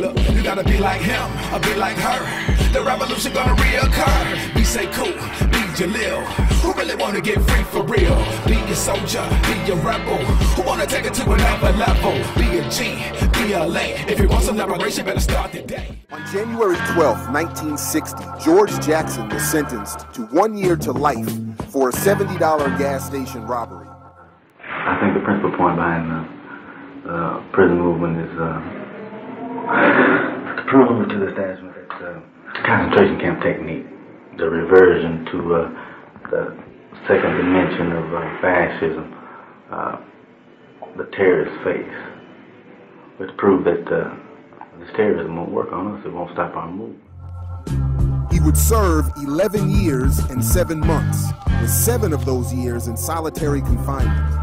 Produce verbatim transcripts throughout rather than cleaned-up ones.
Look, you gotta be like him, or be like her. The revolution gonna reoccur. Be say cool, be Jalil. Who really wanna get free for real? Be a soldier, be a rebel. Who wanna take it to another level? Be a G, be a lay. If you want some liberation, better start today. On January twelfth, nineteen sixty, George Jackson was sentenced to one year to life for a seventy dollar gas station robbery. I think the principal point behind the uh, prison movement is uh, to prove to the establishment that uh, concentration camp technique, the reversion to uh, the second dimension of uh, fascism, uh, the terrorist face, which proved that uh, this terrorism won't work on us, it won't stop our movement. He would serve eleven years and seven months, with seven of those years in solitary confinement.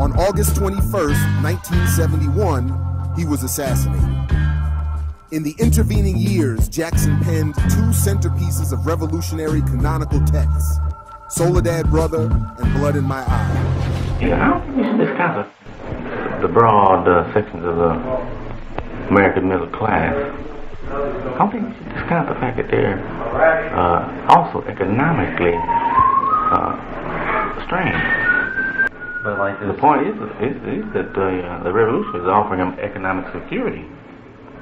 On August twenty-first, nineteen seventy-one, he was assassinated. In the intervening years, Jackson penned two centerpieces of revolutionary canonical texts, Soledad Brother and Blood in My Eye. Yeah, I don't think we should discuss the broad uh, sections of the American middle class. I don't think we should discount the fact that they're uh, also economically uh, strained. But like the point is, is, is that uh, the revolution is offering them economic security.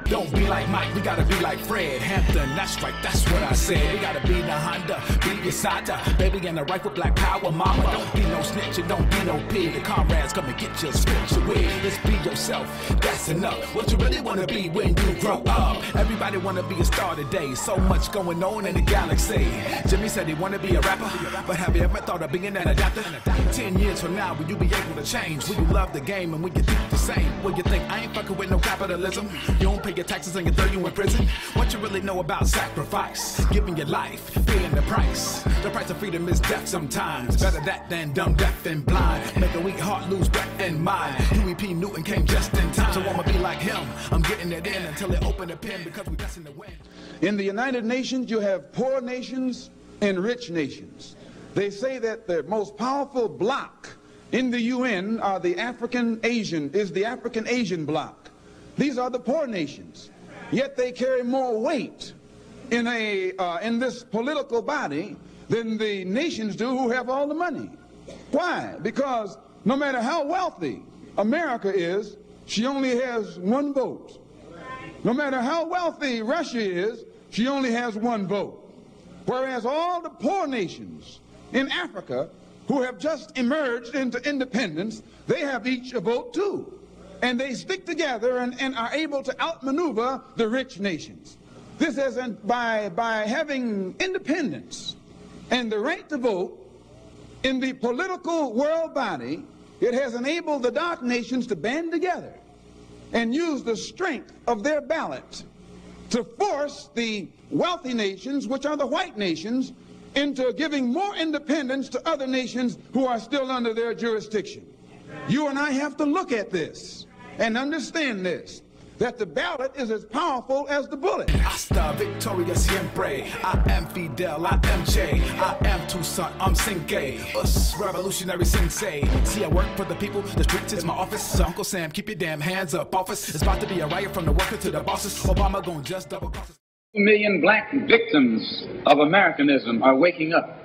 Don't be like Mike, we gotta be like Fred Hampton. That's right, that's what I said. We gotta be the Honda, be Assata, baby in the rifle, black power, mama. Don't be no snitch and don't be no pig. The comrades come and get your spiritual wig. Just be yourself, that's enough. What you really wanna be when you grow up. Everybody wanna be a star today. So much going on in the galaxy. Jimmy said he wanna be a rapper, but have you ever thought of being an adapter? Ten years from now, will you be able to change? Will you love the game and will you think the same? Will you think I ain't fucking with no capitalism? You don't pay your taxes and can throw you in prison. What you really know about sacrifice, giving your life, paying the price. The price of freedom is death sometimes. Better that than dumb, deaf, and blind. Make a weak heart lose breath and mind. Huey P. Newton came just in time. So I'ma be like him. I'm getting it in until they open the pen because we got in the wind. In the United Nations, you have poor nations and rich nations. They say that the most powerful bloc in the U N are the African Asian is the African Asian bloc. These are the poor nations, yet they carry more weight in a uh, in this political body than the nations do who have all the money. Why? Because no matter how wealthy America is, she only has one vote. No matter how wealthy Russia is, she only has one vote. Whereas all the poor nations in Africa who have just emerged into independence, they have each a vote too. And they stick together and, and are able to outmaneuver the rich nations. This isn't by, by having independence and the right to vote in the political world body, it has enabled the dark nations to band together and use the strength of their ballot to force the wealthy nations, which are the white nations, into giving more independence to other nations who are still under their jurisdiction. You and I have to look at this and understand this, that the ballot is as powerful as the bullet. Hasta Victoria Siempre. I am Fidel, I am Jay, I am Toussaint, I'm Cinque. Us revolutionary sensei. See, I work for the people, the streets is my office. So Uncle Sam, keep your damn hands up, office. It's about to be a riot from the worker to the bosses. Obama gonna just double cross us. Million black victims of Americanism are waking up,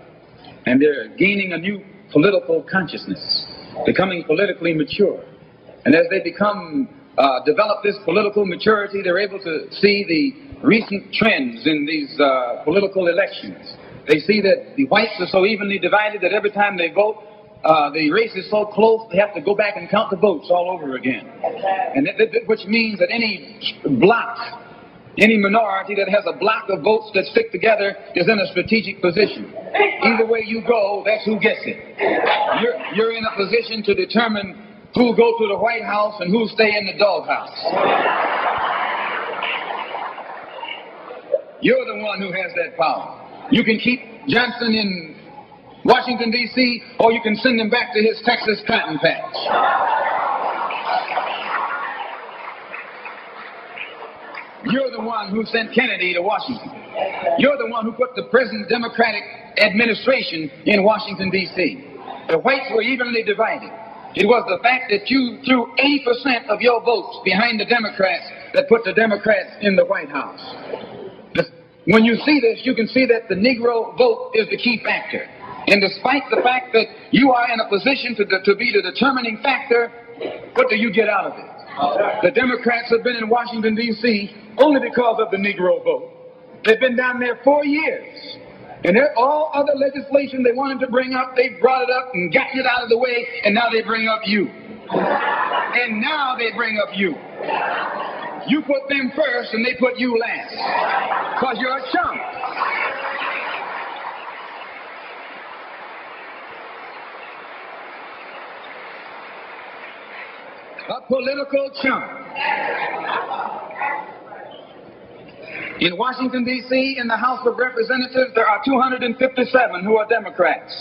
and they're gaining a new political consciousness, becoming politically mature. And as they become, uh, develop this political maturity, they're able to see the recent trends in these uh, political elections. They see that the whites are so evenly divided that every time they vote, uh, the race is so close they have to go back and count the votes all over again. And that, that, which means that any block, any minority that has a block of votes that stick together is in a strategic position. Either way you go, that's who gets it. You're, you're in a position to determine who go to the White House and who stay in the doghouse. You're the one who has that power. You can keep Johnson in Washington, D C, or you can send him back to his Texas cotton patch. You're the one who sent Kennedy to Washington. You're the one who put the present Democratic administration in Washington, D C The whites were evenly divided. It was the fact that you threw eighty percent of your votes behind the Democrats that put the Democrats in the White House. When you see this, you can see that the Negro vote is the key factor. And despite the fact that you are in a position to, to be the determining factor, what do you get out of it? The Democrats have been in Washington, D C only because of the Negro vote. They've been down there four years. And all other legislation they wanted to bring up, they brought it up and gotten it out of the way, and now they bring up you. And now they bring up you. You put them first, and they put you last. Because you're a chump. A political chump. In Washington, D C, in the House of Representatives, there are two hundred fifty-seven who are Democrats.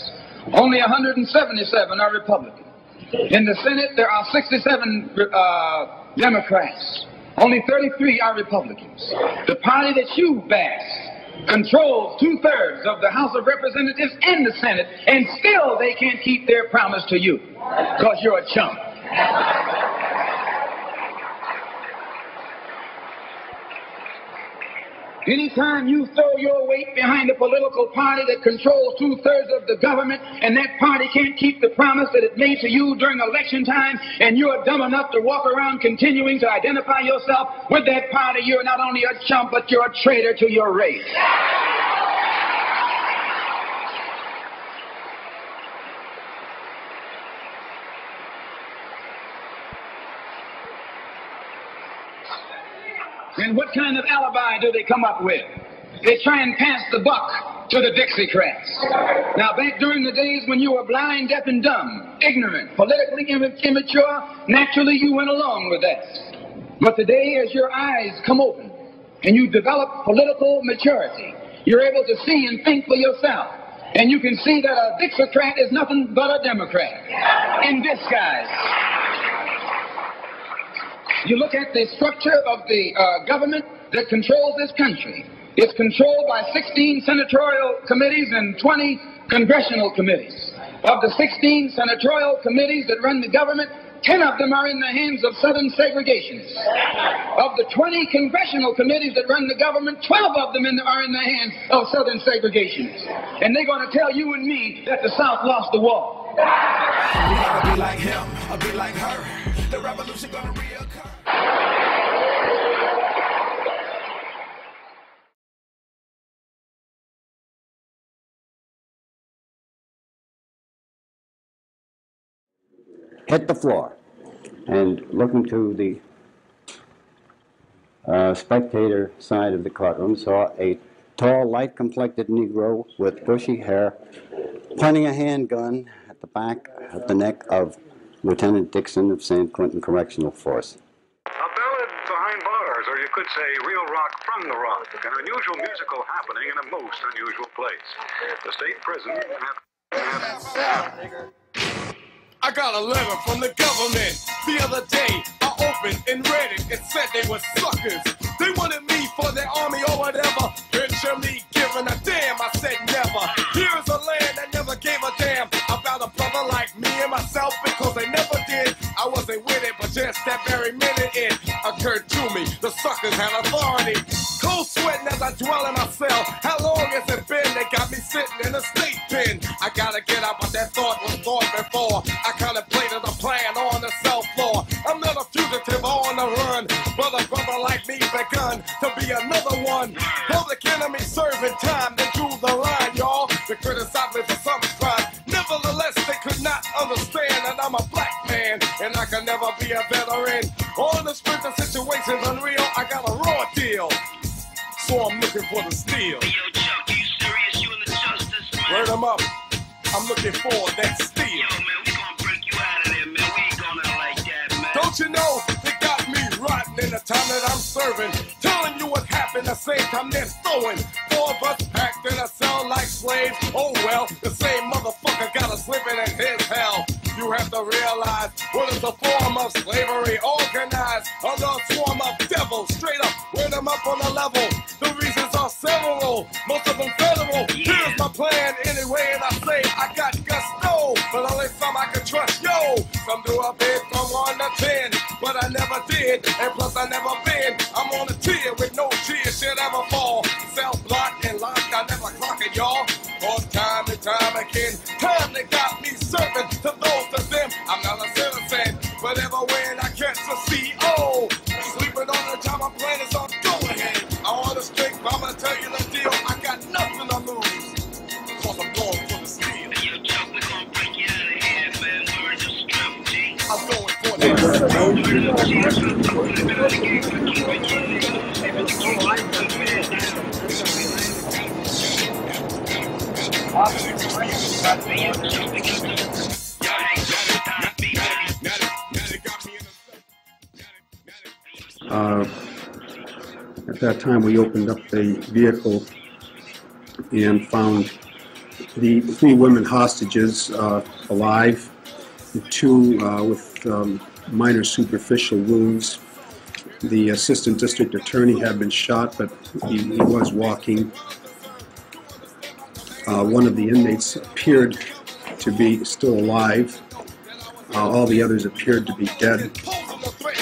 Only one hundred seventy-seven are Republican. In the Senate, there are sixty-seven uh, Democrats. Only thirty-three are Republicans. The party that you backed controls two-thirds of the House of Representatives and the Senate, and still they can't keep their promise to you, because you're a chump. Anytime you throw your weight behind a political party that controls two-thirds of the government, and that party can't keep the promise that it made to you during election time, and you're dumb enough to walk around continuing to identify yourself with that party, you're not only a chump, but you're a traitor to your race. And what kind of alibi do they come up with? They try and pass the buck to the Dixiecrats. Now, back during the days when you were blind, deaf, and dumb, ignorant, politically immature, naturally you went along with that. But today, as your eyes come open and you develop political maturity, you're able to see and think for yourself. And you can see that a Dixiecrat is nothing but a Democrat in disguise. You look at the structure of the uh, government that controls this country. It's controlled by sixteen senatorial committees and twenty congressional committees. Of the sixteen senatorial committees that run the government, ten of them are in the hands of Southern segregationists. Of the twenty congressional committees that run the government, twelve of them in the, are in the hands of Southern segregationists. And they're going to tell you and me that the South lost the war. We gotta be like him, or be like her. The revolution gonna reoccur. Hit the floor, and looking to the uh, spectator side of the courtroom, saw a tall, light-complected Negro with bushy hair pointing a handgun at the back, at the neck of Lieutenant Dixon of Saint Quentin Correctional Force. A ballad behind bars, or you could say real rock from the rock, an unusual musical happening in a most unusual place. The state prison. I got a letter from the government the other day. I opened and read it and said they were suckers. They wanted me for their army or whatever. Picture me giving a damn, I said never. Here's a land that never gave a damn about a brother like me and myself, because they never did. I wasn't with it, but just that very minute it occurred to me. The suckers had authority. Cold sweating as I dwell in my cell. How long has it been? They got me sitting in a state pen. I gotta get out, but that thought was thought before. I contemplated a plan on the cell floor. I'm not a fugitive on the run, but a brother like me begun to be another one. Public enemy serving time. They drew the line, y'all. They criticized me for some crime. Nevertheless, they could not understand that I'm a black man and I can never be a veteran. On the street, the situation's unreal. I got a raw deal, so I'm looking for the steal. Hey, yo, Chuck, you serious? You in the justice, man? Word them up. I'm looking for that steal. Yo, man, we gonna break you out of there, man. We ain't gonna like that, man. Don't you know they got me rotten in the time that I'm serving? Telling you what happened the same time they're throwing. Four of us packed in a cell like slaves. Oh, well, the same motherfucker got us living in his hell. You have to realize what is the form of slavery organized under a swarm of devils. Straight up, wear them up on the level. The reasons are several, most of them federal. Yeah. Here's my plan anyway, and I say I got gusto, but only some I can trust. Yo, some do a bid from one to ten, but I never did, and plus I never been. Uh, at that time, we opened up the vehicle and found the three women hostages uh, alive, the two uh, with um, minor superficial wounds. The assistant district attorney had been shot, but he, he was walking. Uh, one of the inmates appeared to be still alive. Uh, all the others appeared to be dead.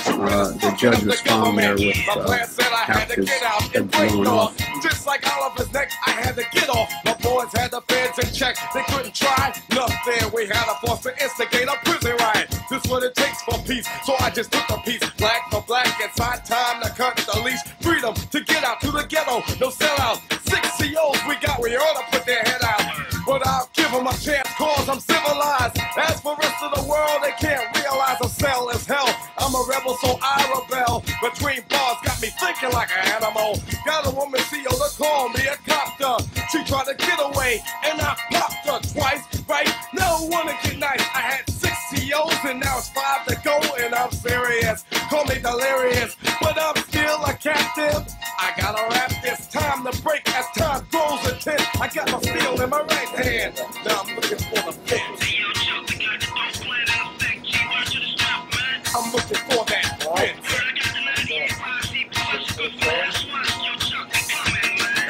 Uh, the judge was found there with uh, half his head blown off. Just like Oliver's neck, I had to get off. My boys had the feds in check. They couldn't try nothing. We had a force to instigate a prison riot. This what it takes for peace. So I just took a piece. Black for black. It's high time to cut the leash. Freedom to get out to the ghetto. No sellouts. Six C Os we got. We ought to put their head out. But I'll give them a chance, cause I'm civilized. As for rest of the world, they can't realize a cell is hell. I'm a rebel, so I rebel. Between bars got me thinking like an animal. Got a woman C E O to call me a copter. She tried to get away, and I popped her twice, right? No one to get nice. I had six C Os, and now it's five to go, and I'm serious. Call me delirious, but I'm still a captive. I gotta rap this time to break as time grows a ten. I got my steel in my right hand. Now I'm looking for the fence. I'm looking for that fence.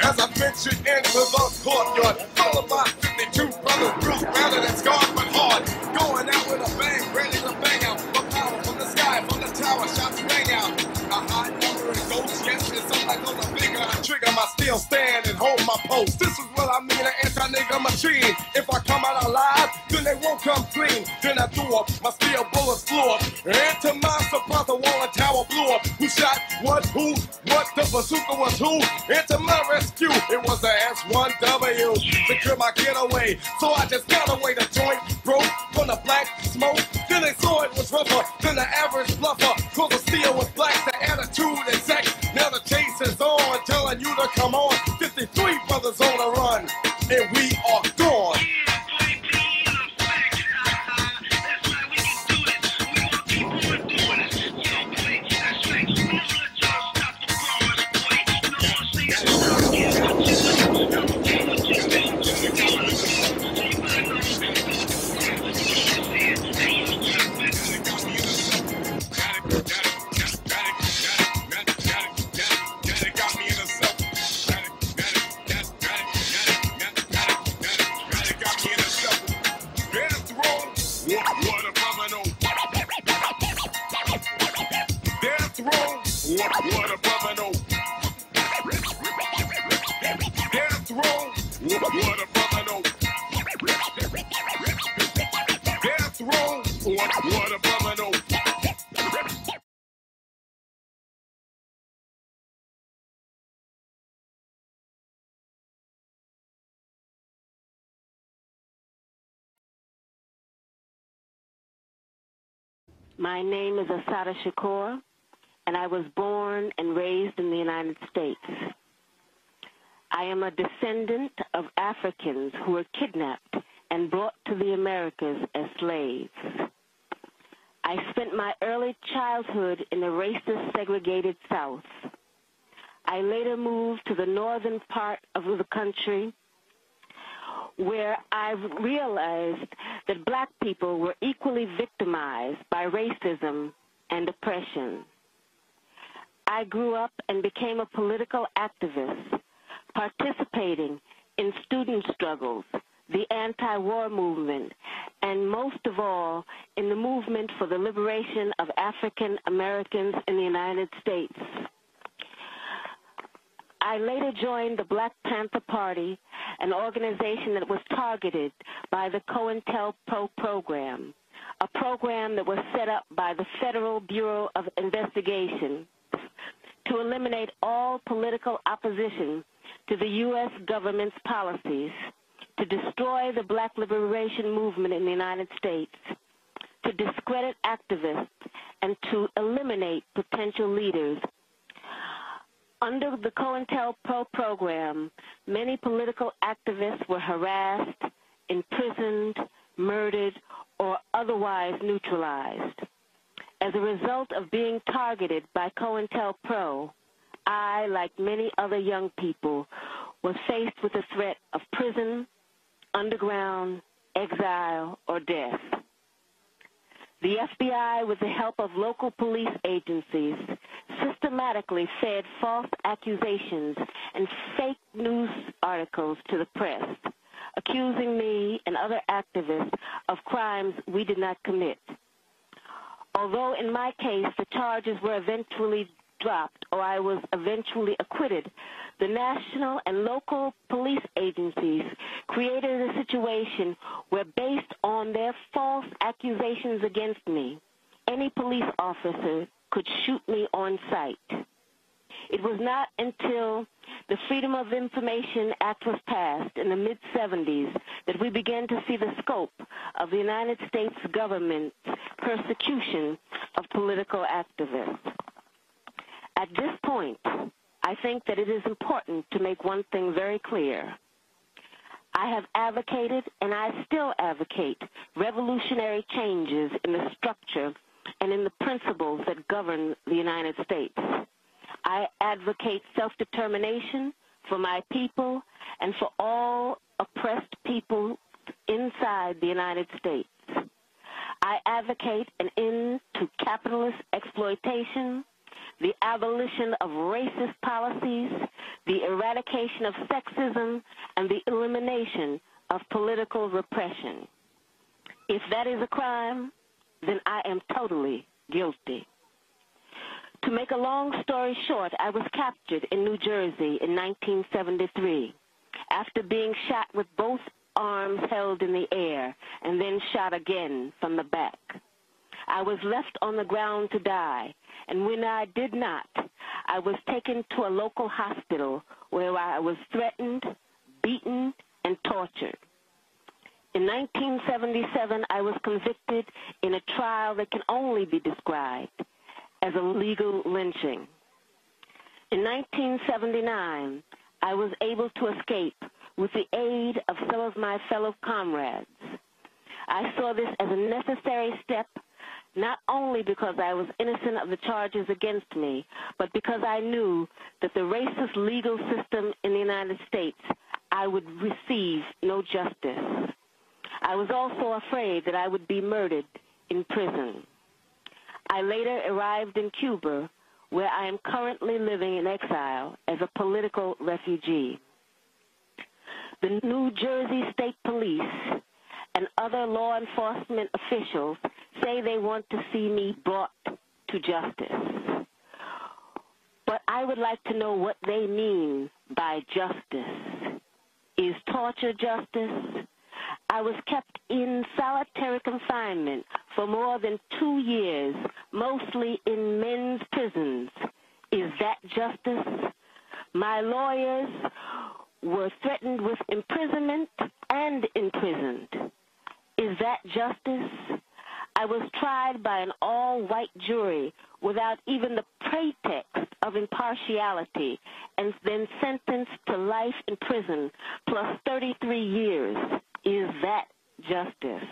As I ventured into the courtyard, followed by fifty-two brothers, Bruce rather than scarred but hard. Going out with a bang, ready to bang out. The power from the sky, from the tower, shots rang out. A high number of ghosts, yes, and some like on the bigger. I trigger my steel stand and hold my post. This is what I mean, an anti-nigga machine. If I come out alive, then they won't come clean. Then I threw up, my steel bullets flew up. And to my surprise, the wall and tower blew up. Who shot what, who, what, the bazooka was who? And to my rescue, it was the S one W. To clear my getaway, so I just got away. The joint broke from the black smoke. Then they saw it was rougher than the average bluffer. Cause the steel was black, the attitude is sex. Now the chase is on, telling you to come on. fifty-three brothers on the run, and we are gone. My name is Assata Shakur, and I was born and raised in the United States. I am a descendant of Africans who were kidnapped and brought to the Americas as slaves. I spent my early childhood in the racist, segregated South. I later moved to the northern part of the country, where I realized that black people were equally victimized by racism and oppression. I grew up and became a political activist, participating in student struggles, the anti-war movement, and most of all, in the movement for the liberation of African Americans in the United States. I later joined the Black Panther Party, an organization that was targeted by the COINTELPRO program, a program that was set up by the Federal Bureau of Investigation to eliminate all political opposition to the U S government's policies, to destroy the black liberation movement in the United States, to discredit activists, and to eliminate potential leaders. Under the COINTELPRO program, many political activists were harassed, imprisoned, murdered, or otherwise neutralized. As a result of being targeted by COINTELPRO, I, like many other young people, was faced with the threat of prison, underground, exile, or death. The F B I, with the help of local police agencies, systematically fed false accusations and fake news articles to the press, accusing me and other activists of crimes we did not commit. Although in my case the charges were eventually dropped or I was eventually acquitted, the national and local police agencies created a situation where, based on their false accusations against me, any police officer could shoot me on sight. It was not until the Freedom of Information Act was passed in the mid seventies that we began to see the scope of the United States government's persecution of political activists. At this point, I think that it is important to make one thing very clear. I have advocated, and I still advocate, revolutionary changes in the structure and in the principles that govern the United States. I advocate self-determination for my people and for all oppressed people inside the United States. I advocate an end to capitalist exploitation, the abolition of racist policies, the eradication of sexism, and the elimination of political repression. If that is a crime, then I am totally guilty. To make a long story short, I was captured in New Jersey in nineteen seventy-three after being shot with both arms held in the air and then shot again from the back. I was left on the ground to die, and when I did not, I was taken to a local hospital where I was threatened, beaten, and tortured. In nineteen seventy-seven, I was convicted in a trial that can only be described as a legal lynching. In nineteen seventy-nine, I was able to escape with the aid of some of my fellow comrades. I saw this as a necessary step, not only because I was innocent of the charges against me, but because I knew that the racist legal system in the United States, I would receive no justice. I was also afraid that I would be murdered in prison. I later arrived in Cuba, where I am currently living in exile as a political refugee. The New Jersey State Police and other law enforcement officials say they want to see me brought to justice. But I would like to know what they mean by justice. Is torture justice? I was kept in solitary confinement for more than two years, mostly in men's prisons. Is that justice? My lawyers were threatened with imprisonment and imprisoned. Is that justice? I was tried by an all-white jury without even the pretext of impartiality and then sentenced to life in prison plus thirty-three years. Is that justice?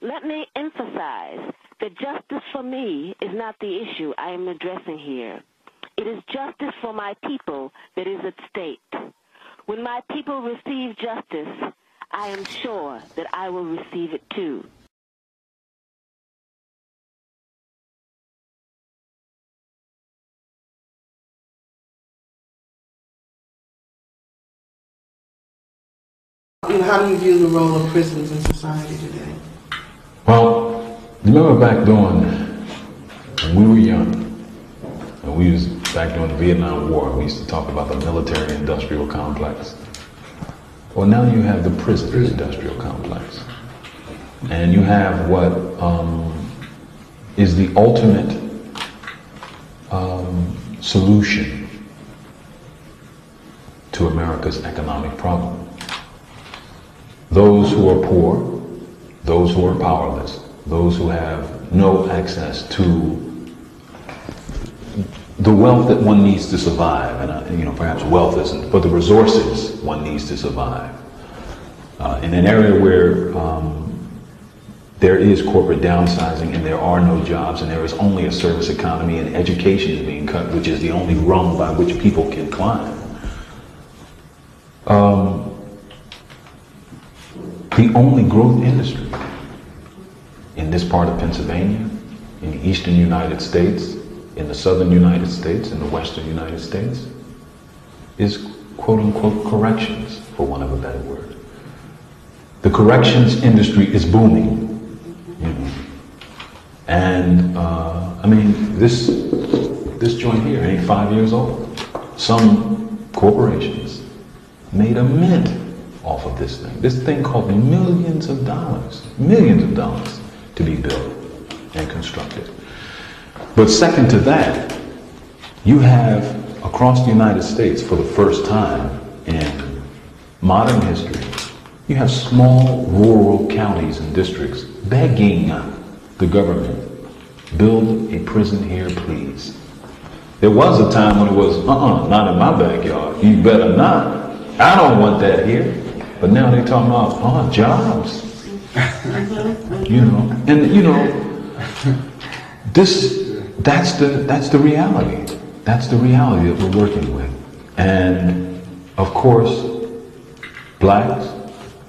Let me emphasize that justice for me is not the issue I am addressing here. It is justice for my people that is at stake. When my people receive justice, I am sure that I will receive it too. How do you view the role of prisons in society today? Well, remember back then, when we were young, and we was back during the Vietnam War, we used to talk about the military-industrial complex. Well, now you have the prison-industrial complex. And you have what um, is the ultimate um, solution to America's economic problem. Those who are poor, those who are powerless, those who have no access to the wealth that one needs to survive, and uh, you know, perhaps wealth isn't, but the resources one needs to survive. Uh, in an area where um, there is corporate downsizing and there are no jobs and there is only a service economy and education is being cut, which is the only rung by which people can climb. Um, the only growth industry in this part of Pennsylvania, in the eastern United States, in the southern United States, in the western United States, is quote unquote corrections, for want of a better word. The corrections industry is booming. You know. And uh, I mean, this this joint here ain't five years old. Some corporations made a mint off of this thing. This thing cost millions of dollars, millions of dollars to be built and constructed. But second to that, you have across the United States for the first time in modern history, you have small rural counties and districts begging the government, build a prison here, please. There was a time when it was, uh-uh, not in my backyard. You better not. I don't want that here. But now they're talking about, oh, jobs. You know, and you know, this, that's the, that's the reality. That's the reality that we're working with. And of course, blacks,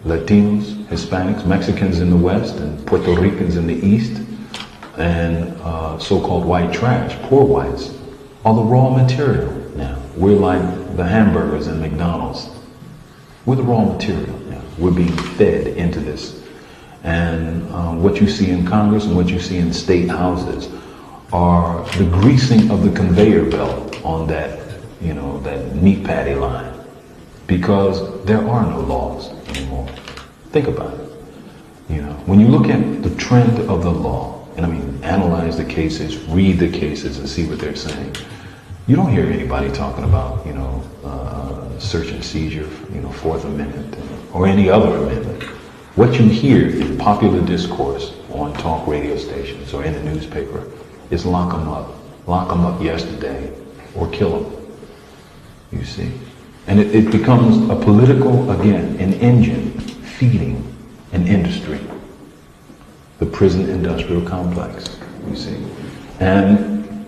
Latinos, Hispanics, Mexicans in the West, and Puerto Ricans in the East, and uh, so-called white trash, poor whites, are the raw material now. We're like the hamburgers in McDonald's. We're the raw material now. We're being fed into this. And uh, what you see in Congress and what you see in state houses are the greasing of the conveyor belt on that, you know, that meat patty line. Because there are no laws anymore. Think about it. You know, when you look at the trend of the law, and I mean, analyze the cases, read the cases, and see what they're saying, you don't hear anybody talking about, you know, uh, search and seizure, you know, Fourth Amendment, or any other amendment. What you hear in popular discourse on talk radio stations or in the newspaper is lock them up. Lock them up yesterday, or kill them. You see? And it, it becomes a political, again, an engine feeding an industry, the prison industrial complex, you see. And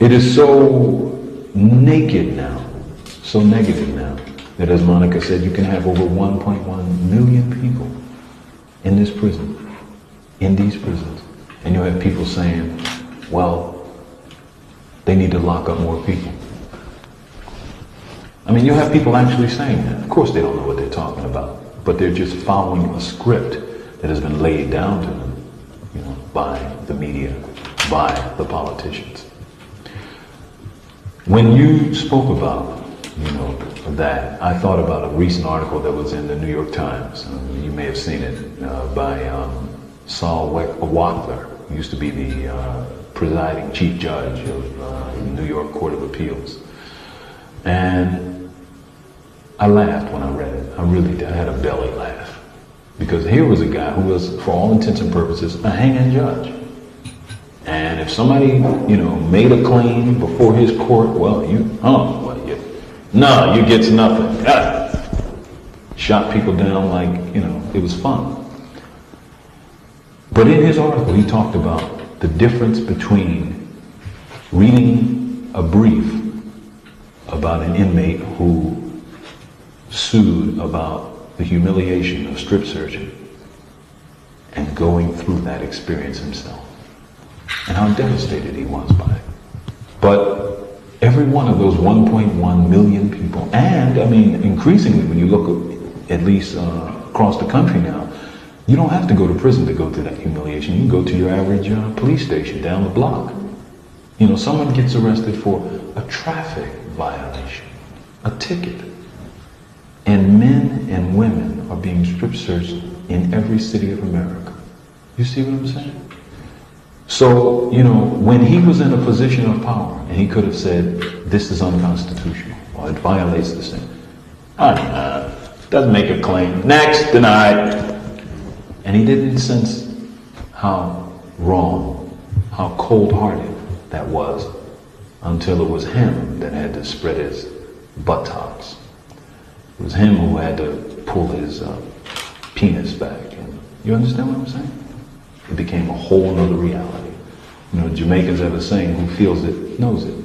it is so naked now, so negative now, that as Monica said, you can have over one point one million people in this prison, in these prisons. And you'll have people saying, well, they need to lock up more people. I mean, you'll have people actually saying that. Of course they don't know what they're talking about, but they're just following a script that has been laid down to them, you know, by the media, by the politicians. When you spoke about, you know, that, I thought about a recent article that was in the New York Times. Um, you may have seen it, uh, by um, Saul Wachtler, who used to be the uh, presiding chief judge of uh, the New York Court of Appeals. And I laughed when I read it. I really did. I had a belly laugh. Because here was a guy who was, for all intents and purposes, a hanging judge. And if somebody, you know, made a claim before his court, well, you, huh, well, you, no, you gets nothing. Ah. Shot people down like, you know, it was fun. But in his article, he talked about the difference between reading a brief about an inmate who sued about the humiliation of strip searching and going through that experience himself and how devastated he was by it. But every one of those one point one million people, and I mean increasingly when you look at least uh, across the country now, you don't have to go to prison to go through that humiliation. You can go to your average uh, police station down the block. You know, someone gets arrested for a traffic violation, a ticket, and men and women are being strip searched in every city of America. You see what I'm saying? So, you know, when he was in a position of power and he could have said, this is unconstitutional, or it violates the thing, I mean, uh, doesn't make a claim, next, denied. And he didn't, since how wrong, how cold-hearted that was, until it was him that had to spread his buttocks. It was him who had to pull his uh, penis back. And you understand what I'm saying? It became a whole other reality. You know, Jamaicans have a saying, who feels it, knows it.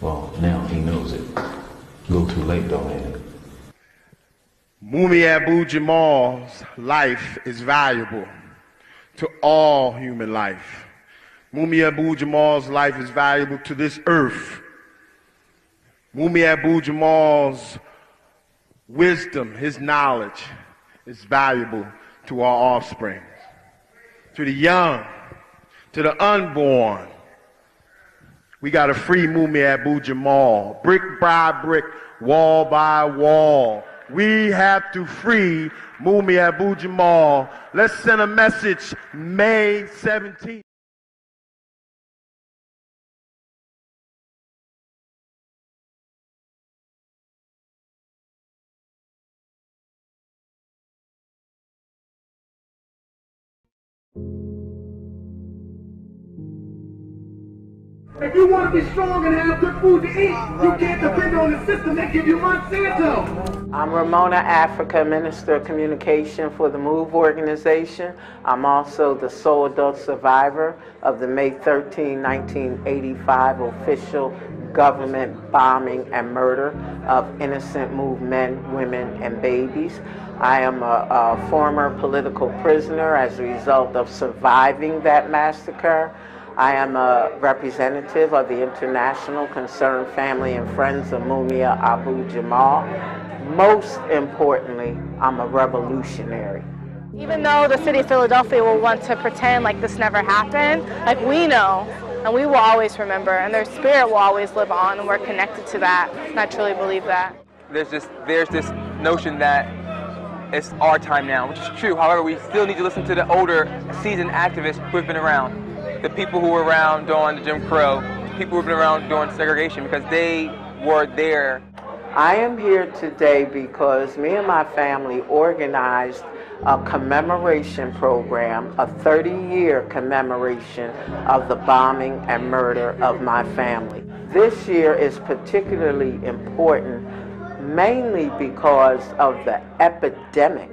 Well, now he knows it. A little too late, though, ain't it? Mumia Abu-Jamal's life is valuable to all human life. Mumia Abu-Jamal's life is valuable to this earth. Mumia Abu-Jamal's wisdom, his knowledge, is valuable to our offspring, to the young, to the unborn. We got to free Mumia Abu-Jamal, brick by brick, wall by wall. We have to free Mumia Abu-Jamal. Let's send a message May seventeenth. If you want to be strong and have good food to eat, you can't depend on the system that give you Monsanto. I'm Ramona Africa, Minister of Communication for the MOVE organization. I'm also the sole adult survivor of the May thirteenth, nineteen eighty-five official government bombing and murder of innocent MOVE men, women, and babies. I am a, a former political prisoner as a result of surviving that massacre. I am a representative of the International Concerned Family and Friends of Mumia Abu-Jamal. Most importantly, I'm a revolutionary. Even though the city of Philadelphia will want to pretend like this never happened, like we know, and we will always remember, and their spirit will always live on, and we're connected to that, and I truly believe that. There's just, there's this notion that it's our time now, which is true. However, we still need to listen to the older, seasoned activists who have been around. The people who were around during Jim Crow, the people who have been around during segregation, because they were there. I am here today because me and my family organized a commemoration program, a thirty-year commemoration of the bombing and murder of my family. This year is particularly important, mainly because of the epidemic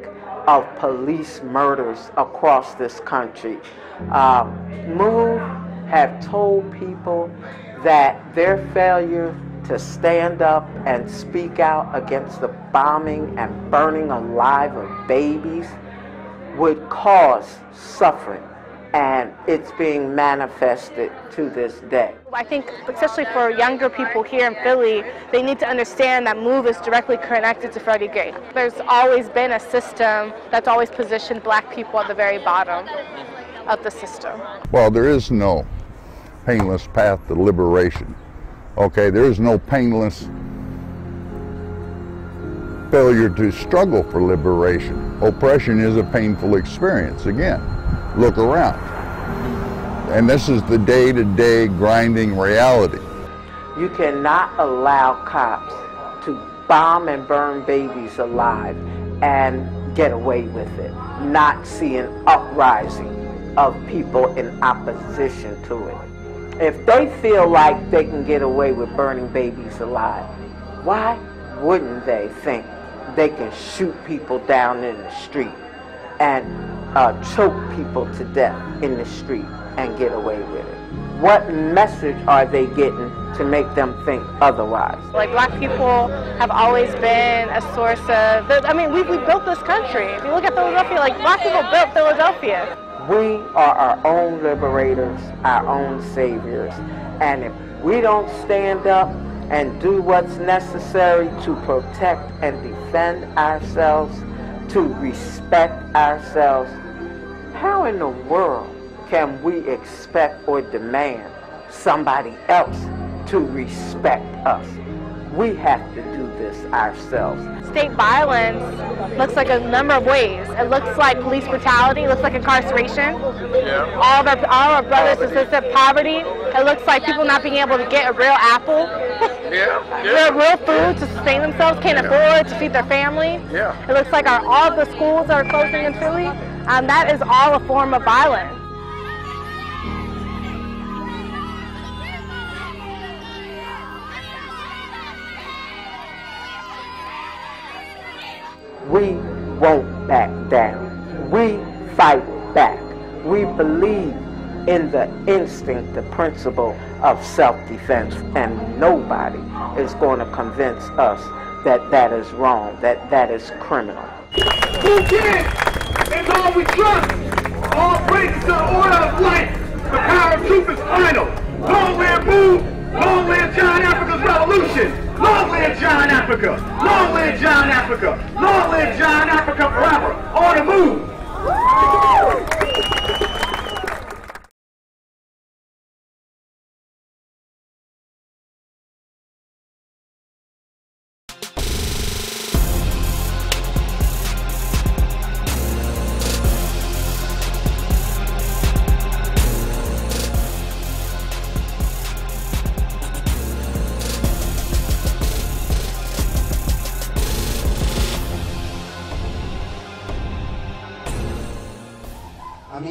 of police murders across this country. Uh, MOVE have told people that their failure to stand up and speak out against the bombing and burning alive of babies would cause suffering, and it's being manifested to this day. I think, especially for younger people here in Philly, they need to understand that MOVE is directly connected to Freddie Gray. There's always been a system that's always positioned black people at the very bottom of the system. Well, there is no painless path to liberation. Okay, there is no painless failure to struggle for liberation. Oppression is a painful experience. Again, look around. And this is the day-to-day grinding reality. You cannot allow cops to bomb and burn babies alive and get away with it, not see an uprising of people in opposition to it. If they feel like they can get away with burning babies alive, why wouldn't they think they can shoot people down in the street and Uh, choke people to death in the street and get away with it? What message are they getting to make them think otherwise? Like, black people have always been a source of, I mean, we, we built this country. If you look at Philadelphia, like, black people built Philadelphia. We are our own liberators, our own saviors. And if we don't stand up and do what's necessary to protect and defend ourselves, to respect ourselves, how in the world can we expect or demand somebody else to respect us? We have to do this ourselves. State violence looks like a number of ways. It looks like police brutality. It looks like incarceration. Yeah. All of our, all our brothers and sisters have poverty. It looks like people not being able to get a real apple, yeah. Yeah. real food to sustain themselves, can't yeah. afford to feed their family. Yeah. It looks like our, all of the schools that are closing in Philly. Um, that is all a form of violence. We won't back down. We fight back. We believe in the instinct, the principle of self-defense, and nobody is going to convince us that that is wrong, that that is criminal. Who cares? It's all we trust. All praises to the order of life. The power of truth is final. Long live MOVE. Long live John Africa's revolution. Long live John Africa. Long live John Africa. Long live John Africa forever. On the MOVE.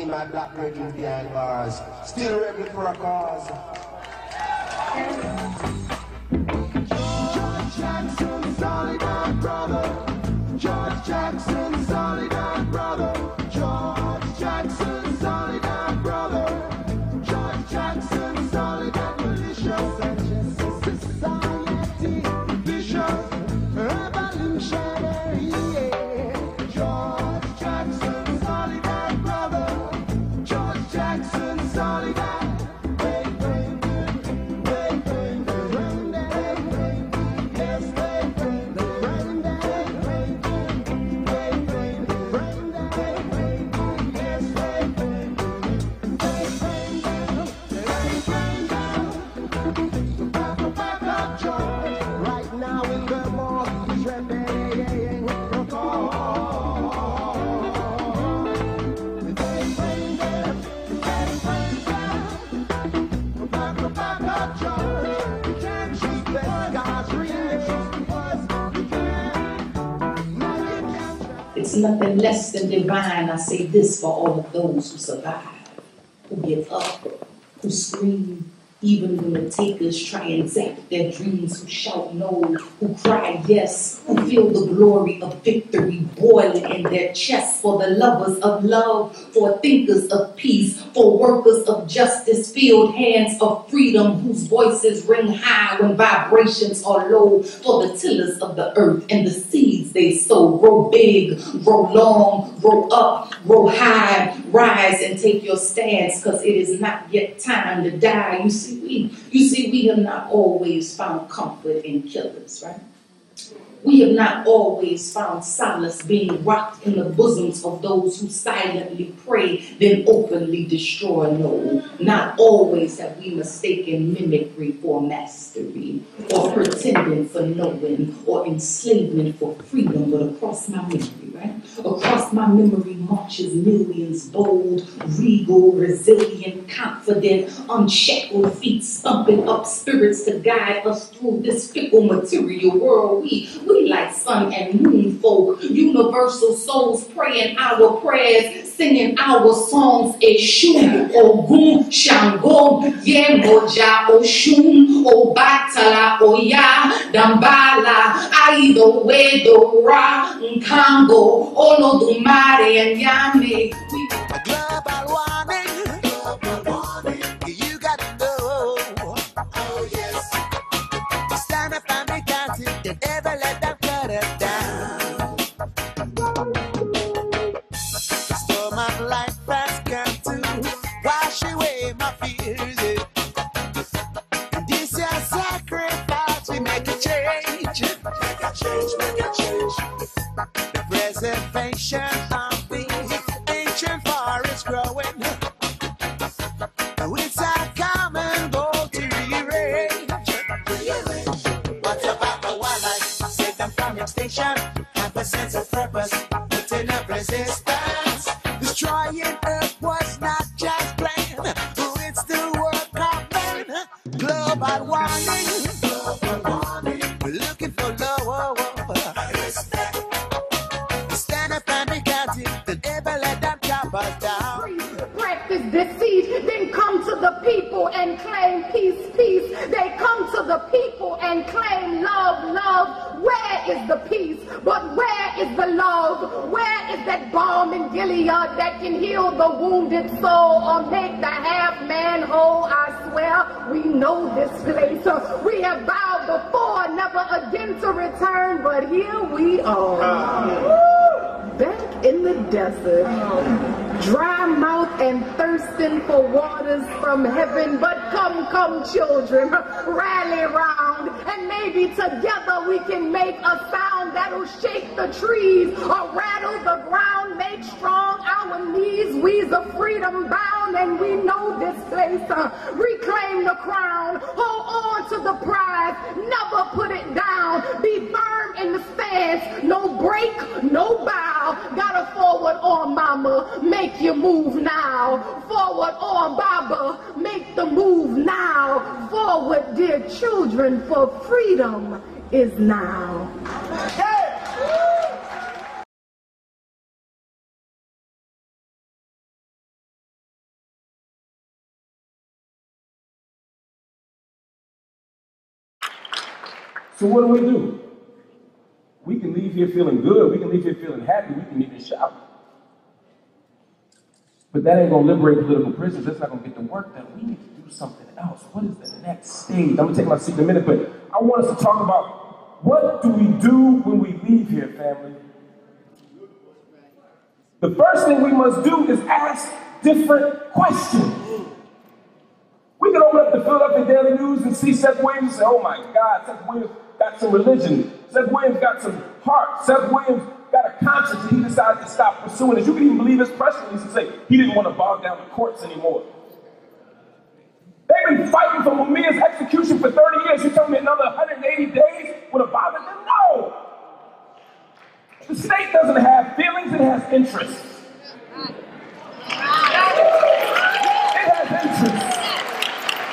My black brethren behind bars, still rebel for a cause. George Jackson, Soledad Brother. George Jackson, Soledad Brother. George Jackson, Soledad Brother. George Jackson, Soledad Militia. Society, Bishop, Revolutionary. George Jackson, Soledad Brother. George Jackson, Soledad. It's nothing less than divine. I say this for all of those who survive, who give up, who scream, even when the takers try and zap their dreams, who shout no, who cry yes, who feel the glory of victory boiling in their chests, for the lovers of love, for thinkers of peace, for workers of justice, field hands of freedom, whose voices ring high when vibrations are low, for the tillers of the earth and the seeds they sow. Grow big, grow long, grow up, grow high, rise and take your stance, because it is not yet time to die. You see, We, you see, we have not always found comfort in killers, right? We have not always found solace being rocked in the bosoms of those who silently pray, then openly destroy. No, not always have we mistaken mimicry for mastery, or pretending for knowing, or enslavement for freedom. But across my memory, right? Across my memory marches millions bold, regal, resilient, confident, unshackled feet stumping up spirits to guide us through this fickle material world. We, we We like sun and moon folk, universal souls praying our prayers, singing our songs. Oshun, ogun, shango, oyaa, oshun, obatala, oyaa, dambala, aido, wedo, ra, Congo, Olo Dumare, and yame. People and claim peace, peace. They come to the people and claim love, love. love? Where is the peace? But where is the love? Where is that balm in Gilead that can heal the wounded soul or make the half man whole? I swear we know this place. We have bowed before, never again to return, but here we are. Uh. Woo! Back in the desert. Oh. Dry mouth and thirsting for waters from heaven. But come, come, children, rally round, and maybe together we can make a sound that'll shake the trees or rattle the ground, make strong our knees. We's a freedom bound, and we know this place. Uh, reclaim the crown, hold on to the prize, never put it down. Be firm in the stance, no break, no bow. Gotta forward on, mama. Make Make your move now. Forward, or Baba, make the move now. Forward, dear children, for freedom is now. Hey. So what do we do? We can leave here feeling good. We can leave here feeling happy. We can even shout. But that ain't gonna liberate political prisoners. That's not gonna get the work done. We need to do something else. What is the next stage? I'm gonna take my seat in a minute, but I want us to talk about what do we do when we leave here, family? The first thing we must do is ask different questions. We can open up the Philadelphia Daily News and see Seth Williams and say, oh my God, Seth Williams got some religion. Seth Williams got some heart. Seth Williams got a conscience and he decided to stop pursuing it. You can even believe his press release and say he didn't want to bog down the courts anymore. They've been fighting for Mumia's execution for thirty years. You tell me another one hundred eighty days would have bothered them? No! The state doesn't have feelings, it has interests. It has interests.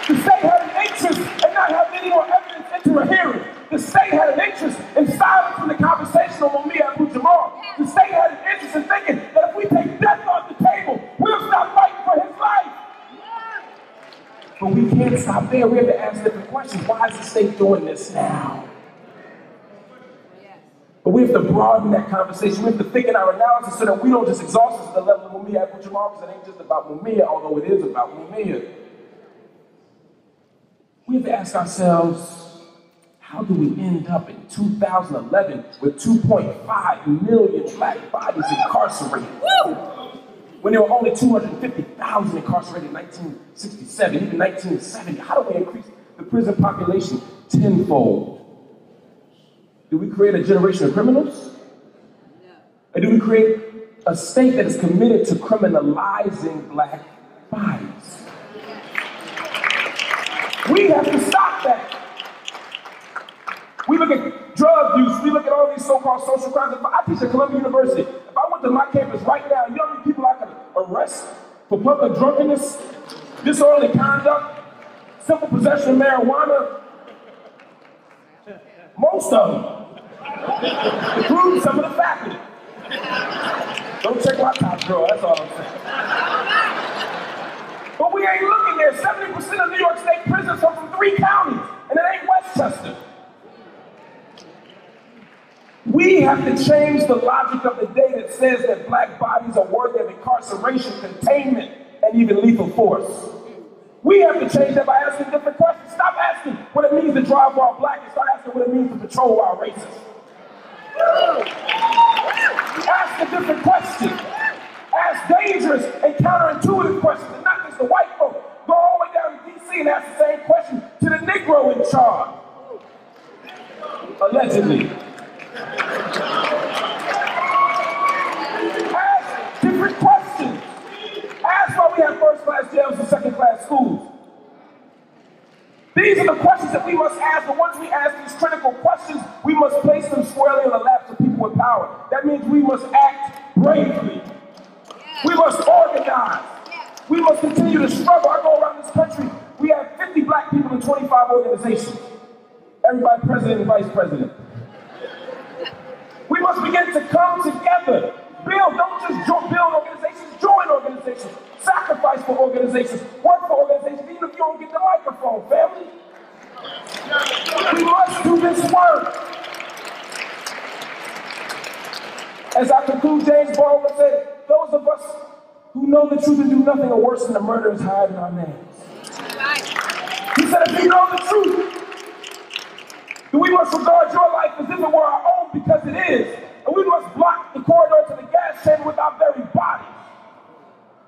The state had an interest in not having any more evidence into a hearing. The state had an interest in silencing the conversation on Mumia Abu-Jamal. The state had an interest in thinking that if we take death off the table, we'll stop fighting for his life. But we can't stop there. We have to ask different questions. Why is the state doing this now? But we have to broaden that conversation. We have to thicken our analysis so that we don't just exhaust us to the level of Mumia Abu-Jamal, because it ain't just about Mumia, although it is about Mumia. We have to ask ourselves, how do we end up in two thousand eleven with two point five million black bodies incarcerated? Woo! When there were only two hundred fifty thousand incarcerated in nineteen sixty-seven, even nineteen seventy. How do we increase the prison population tenfold? Do we create a generation of criminals? No. Or do we create a state that is committed to criminalizing black bodies? Yes. We have to stop that. We look at drug use, we look at all these so-called social crimes. If I teach at Columbia University, if I went to my campus right now, you know how many people I could arrest for public drunkenness, disorderly conduct, simple possession of marijuana? Most of them, including some of the faculty. Don't check my top drawer, that's all I'm saying. But we ain't looking there. seventy percent of New York State prisons come from three counties, and it ain't Westchester. We have to change the logic of the day that says that black bodies are worthy of incarceration, containment, and even lethal force. We have to change that by asking different questions. Stop asking what it means to drive while black and start asking what it means to patrol while racist. Ask a different question. Ask dangerous and counterintuitive questions, and not just the white folk. Go all the way down to D C and ask the same question to the Negro in charge. Allegedly. Ask different questions. Ask why we have first-class jails and second-class schools. These are the questions that we must ask, but once we ask these critical questions, we must place them squarely in the laps of people with power. That means we must act bravely. We must organize. We must continue to struggle. I go around this country, we have fifty black people in twenty-five organizations. Everybody president and vice president. We must begin to come together. Build, don't just build organizations, join organizations. Sacrifice for organizations, work for organizations, even if you don't get the microphone, family. We must do this work. As I conclude, James Baldwin said, those of us who know the truth and do nothing are worse than the murderers hiding our names. He said, if you know the truth, then we must regard your life as if it were our own, because it is. And we must block the corridor to the gas chamber with our very bodies.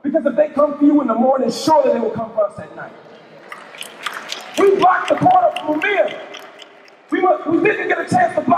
Because if they come for you in the morning, surely they will come for us at night. We blocked the corner from Mumia. We, we didn't get a chance to block